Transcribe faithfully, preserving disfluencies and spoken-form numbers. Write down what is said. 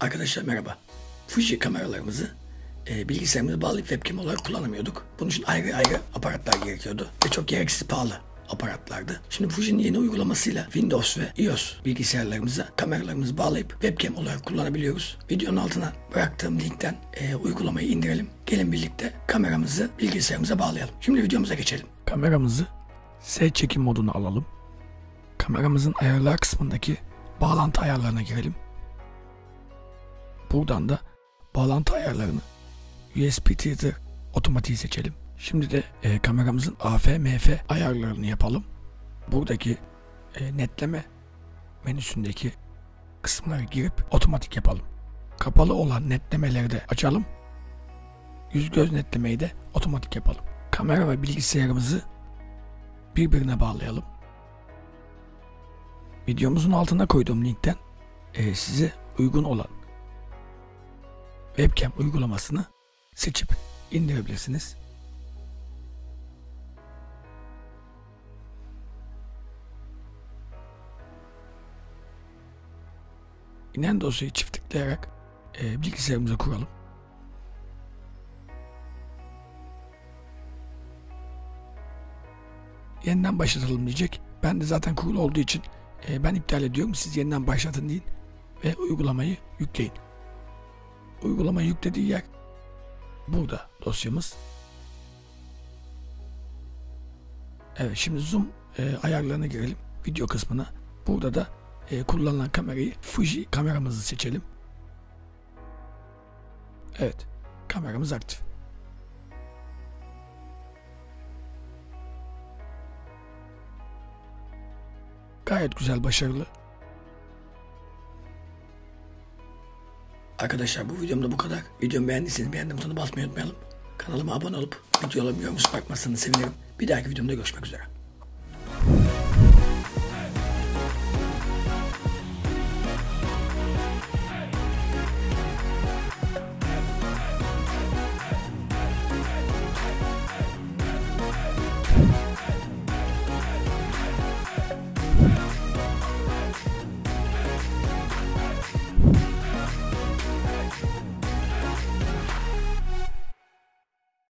Arkadaşlar merhaba. Fuji kameralarımızı e, bilgisayarımıza bağlı webcam olarak kullanamıyorduk. Bunun için ayrı ayrı aparatlar gerekiyordu ve çok gereksiz pahalı aparatlardı. Şimdi Fuji'nin yeni uygulamasıyla Windows ve iOS bilgisayarlarımıza kameralarımızı bağlayıp webcam olarak kullanabiliyoruz. Videonun altına bıraktığım linkten e, uygulamayı indirelim. Gelin birlikte kameramızı bilgisayarımıza bağlayalım. Şimdi videomuza geçelim. Kameramızı S çekim moduna alalım. Kameramızın ayarlar kısmındaki bağlantı ayarlarına girelim. Buradan da bağlantı ayarlarını U S B Theater otomatiği seçelim. Şimdi de e, kameramızın A F M F ayarlarını yapalım. Buradaki e, netleme menüsündeki kısımlara girip otomatik yapalım. Kapalı olan netlemeleri de açalım. Yüz göz netlemeyi de otomatik yapalım. Kamera ve bilgisayarımızı birbirine bağlayalım. Videomuzun altına koyduğum linkten e, size uygun olan webcam uygulamasını seçip indirebilirsiniz. İnen dosyayı çift tıklayarak e, bilgisayarımıza kuralım. Yeniden başlatalım diyecek. Ben de zaten kurulu olduğu için e, ben iptal ediyorum. Siz yeniden başlatın deyin ve uygulamayı yükleyin. Uygulama yüklediği yer burada dosyamız. Evet, şimdi zoom e, ayarlarına girelim, video kısmına. Burada da e, kullanılan kamerayı, Fuji kameramızı seçelim. Evet, kameramız aktif. Gayet güzel, başarılı. Arkadaşlar bu videomda bu kadar. Videomu beğendiyseniz beğendim butonuna basmayı unutmayalım. Kanalıma abone olup videolarımı yorum bakmasını sevinirim. Bir dahaki videomda görüşmek üzere.